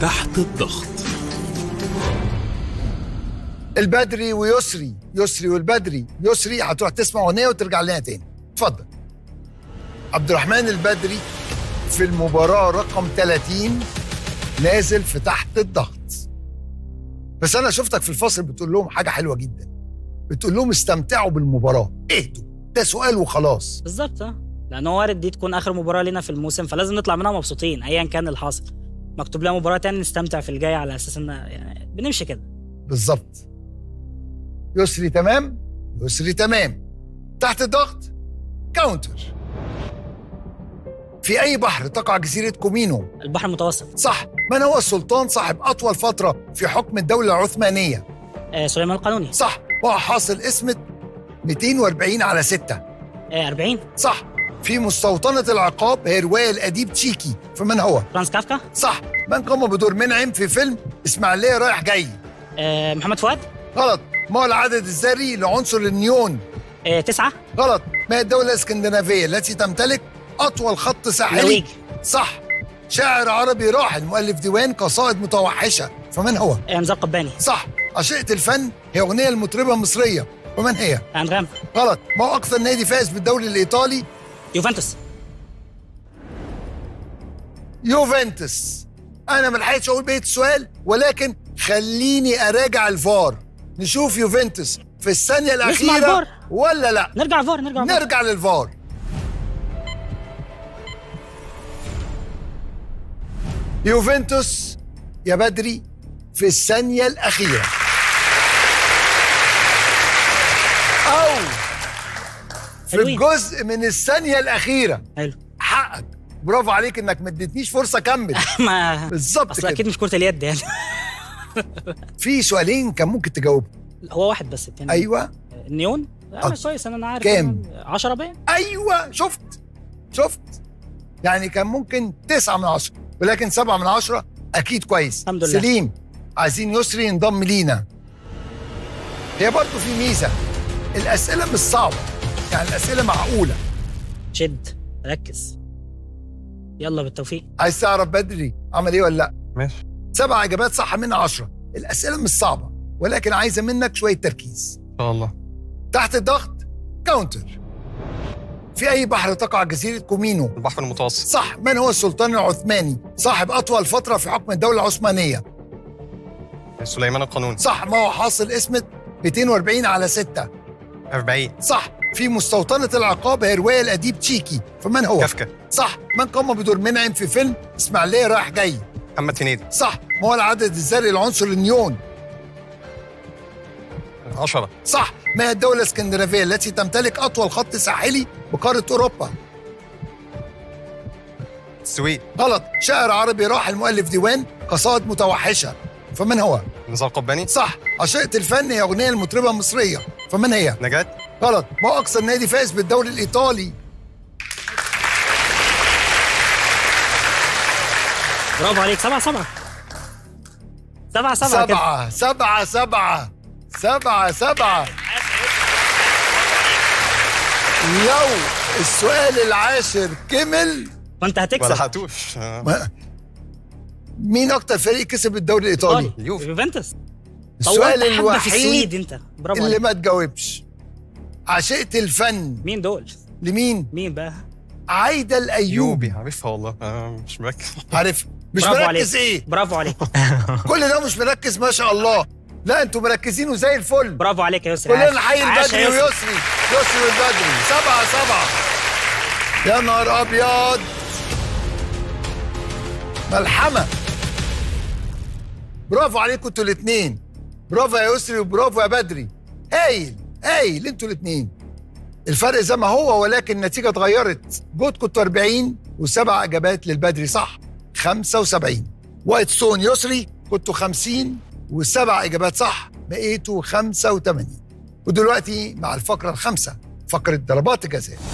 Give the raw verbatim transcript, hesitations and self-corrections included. تحت الضغط. البدري ويسري، يسري والبدري، يسري هتروح تسمع اغنيه وترجع لنا تاني. اتفضل. عبد الرحمن البدري في المباراه رقم ثلاثين نازل في تحت الضغط. بس انا شفتك في الفصل بتقول لهم حاجه حلوه جدا. بتقول لهم استمتعوا بالمباراه، اهدوا، ده سؤال وخلاص. بالظبط اه، لان هو وارد دي تكون اخر مباراه لنا في الموسم، فلازم نطلع منها مبسوطين ايا كان اللي حاصل. مكتوب لها مباراه ثانيه نستمتع في الجاي على اساس ان يعني بنمشي كده. بالظبط. يسري تمام، يسري تمام. تحت الضغط كاونتر. في أي بحر تقع جزيرة كومينو؟ البحر المتوسط. صح. من هو السلطان صاحب أطول فترة في حكم الدولة العثمانية؟ آه سليمان القانوني. صح. وهو حاصل اسمة مئتين وأربعين على ستة. آه أربعين. صح. في مستوطنة العقاب هي رواية الأديب تشيكي، فمن هو؟ فرانس كافكا. صح. من قام بدور منعم في فيلم إسماعيلية رايح جاي؟ آه محمد فؤاد. غلط. ما هو العدد الذري لعنصر النيون؟ آه تسعة. غلط. ما هي الدولة الاسكندنافية التي تمتلك أطول خط ساحلي؟ النرويج. صح. شاعر عربي راحل مؤلف ديوان قصائد متوحشة، فمن هو؟ نزار قباني. صح. عشيقة الفن هي أغنية المطربة المصرية، ومن هي؟ أنغام. غلط. ما هو أكثر نادي فاز بالدوري الإيطالي؟ يوفنتوس. يوفنتوس. أنا ما لحقتش أقول بقية السؤال، ولكن خليني أراجع الفار نشوف يوفنتوس في الثانية الأخيرة ولا لا؟ نرجع الفار، نرجع الفار. نرجع للفار. يوفنتوس يا بدري في الثانية الأخيرة، أو في الجزء من الثانية الأخيرة. حلو، حقك، برافو عليك إنك ما اديتنيش فرصة كمل. بالظبط. أصل أكيد مش كرة اليد يعني. في سؤالين كان ممكن تجاوبهم، هو واحد بس التاني. أيوه النيون. أنا كويس، أنا عارف كام؟ عشرة باين. أيوه شفت شفت، يعني كان ممكن تسعة من عشرة، ولكن سبعة من عشرة أكيد كويس. الحمد لله. سليم، عايزين يسري ينضم لينا. هي برضه في ميزة، الأسئلة مش صعبة، يعني الأسئلة معقولة. شد، ركز، يلا بالتوفيق. عايز تعرف بدري عمل إيه ولا لأ؟ ماشي. سبع إجابات صح منها عشرة، الأسئلة مش صعبة، ولكن عايزة منك شوية تركيز. إن شاء الله. تحت الضغط كاونتر. في أي بحر تقع جزيرة كومينو؟ البحر المتوسط. صح. من هو السلطان العثماني صاحب أطول فترة في حكم الدولة العثمانية؟ سليمان القانوني. صح. ما هو حاصل اسمه مئتين وأربعين على ستة؟ أربعين. صح. في مستوطنة العقاب هي رواية الأديب تشيكي، فمن هو؟ كافكا. صح. من قام بدور منعم في فيلم إسماعيلية رايح جاي؟ محمد هنيدي. صح. ما هو العدد الذري لعنصر النيون؟ عشرة. صح. ما هي الدولة الاسكندنافية التي تمتلك أطول خط ساحلي بقارة أوروبا؟ السويد. غلط. شاعر عربي راحل مؤلف ديوان قصائد متوحشة، فمن هو؟ نزار قباني. صح. عشيقة الفن هي أغنية المطربة المصرية، فمن هي؟ نجاة. غلط. ما هو أكثر نادي فاز بالدوري الإيطالي؟ برافو عليك. سبعة سبعة سبعة سبعة سبعة سبعة سبعة سبعة سبعة. لو السؤال العاشر كمل وانت هتكسب ولا هتوش. مين اكتر فريق كسب الدوري الايطالي؟ يوفنتوس. السؤال الوحيد انت برافو اللي ما تجاوبش. عشيقة الفن مين دول؟ لمين؟ مين بقى؟ عايدة الأيوبي. عارفها والله، مش مركز. عارفها مش مركز. ايه برافو عليك. كل ده مش مركز ما شاء الله. لا انتوا مركزين وزي الفل. برافو عليك يا يسري. كلنا حي البدري ويسري، يسري والبدري. سبعة سبعة. يا نهار أبيض، ملحمة. برافو عليكم انتوا الاتنين، برافو يا يسري وبرافو يا بدري. هايل هايل انتوا الاتنين. الفرق زي ما هو، ولكن النتيجة اتغيرت. جهودكم انتوا أربعين وسبع إجابات للبدري صح، خمسة وسبعين. وايت ستون يسري كنتوا خمسين وسبع إجابات صح، بقيتوا خمسة وثمانين. ودلوقتي مع الفقرة الخامسة، فقرة ضربات الجزاء.